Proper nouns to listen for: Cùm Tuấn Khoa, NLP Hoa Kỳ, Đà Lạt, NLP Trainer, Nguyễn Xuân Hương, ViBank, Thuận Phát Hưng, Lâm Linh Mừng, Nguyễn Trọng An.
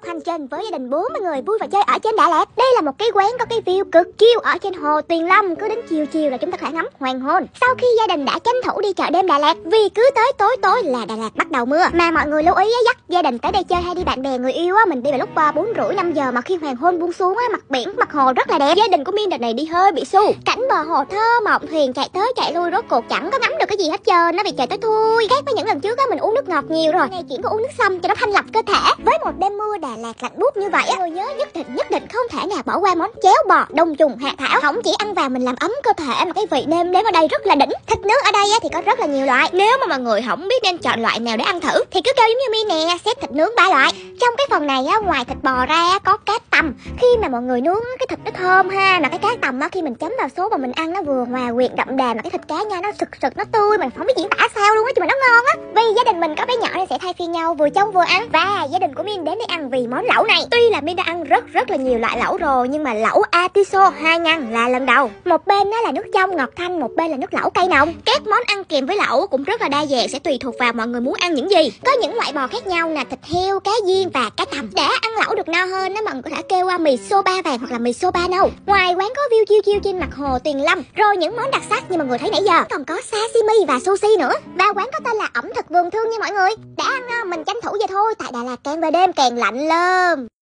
Ngọc hành trình với gia đình 40 người vui và chơi ở trên Đà Lạt. Đây là một cái quán có cái view cực chill ở trên hồ Tuyền Lâm, cứ đến chiều chiều là chúng ta có thể ngắm hoàng hôn. Sau khi gia đình đã tranh thủ đi chợ đêm Đà Lạt, vì cứ tới tối tối là Đà Lạt bắt đầu mưa. Mà mọi người lưu ý dắt gia đình tới đây chơi hay đi bạn bè người yêu á, mình đi vào lúc 4:30 5 giờ, mà khi hoàng hôn buông xuống á, mặt biển mặt hồ rất là đẹp. Gia đình của Miên đợt này đi hơi bị su, cảnh bờ hồ thơ mộng, thuyền chạy tới chạy lui rốt cuộc chẳng có ngắm được cái gì hết trơn, nó bị trời tới thui. Khác với những lần trước á, mình uống nước ngọt nhiều rồi, nay chuyển qua uống nước sâm cho nó thanh lọc cơ thể. Với một đêm mưa Đà Lạt lạnh buốt như vậy á, tôi nhớ nhất định không thể nào bỏ qua món chéo bò đông trùng hạ thảo. Không chỉ ăn vào mình làm ấm cơ thể mà cái vị nêm nếm ở đây rất là đỉnh. Thịt nướng ở đây á, thì có rất là nhiều loại, nếu mà mọi người không biết nên chọn loại nào để ăn thử thì cứ kêu giống như Miên nè, xếp thịt nướng 3 loại. Trong cái phần này á, ngoài thịt bò ra có cá tầm, khi mà mọi người nướng cái thịt nó thơm ha, mà cái cá tầm á, khi mình chấm vào sốt mà mình ăn nó vừa hòa quyện đậm đà, mà cái thịt cá nha nó sực nó tươi, mình không biết diễn tả sao luôn á, nhưng mà nó ngon á. Vì gia đình mình có bé nhỏ nên sẽ thay phiên nhau vừa trông vừa ăn, và gia đình của Miên đến đây ăn vì món lẩu này. Tuy là Miên đã ăn rất là nhiều loại lẩu rồi, nhưng mà lẩu atiso 2 ngăn là lần đầu. Một bên nó là nước trong ngọt thanh, một bên là nước lẩu cay nồng. Các món ăn kèm với lẩu cũng rất là đa dạng, sẽ tùy thuộc vào mọi người muốn ăn những gì. Có những loại bò khác nhau là thịt heo, cá viên và cá tầm. Để ăn lẩu được no hơn á, mọi người có thể kêu qua mì soba vàng hoặc là mì soba nâu. Ngoài quán có view chiêu chiêu trên mặt hồ Tuyền Lâm, rồi những món đặc sắc như mọi người thấy nãy giờ, còn có sashimi và sushi nữa. Và quán có tên là ẩm thực vườn thương nha mọi người. Đã ăn mình tranh thủ về thôi, tại Đà Lạt càng về đêm càng lạnh lơm.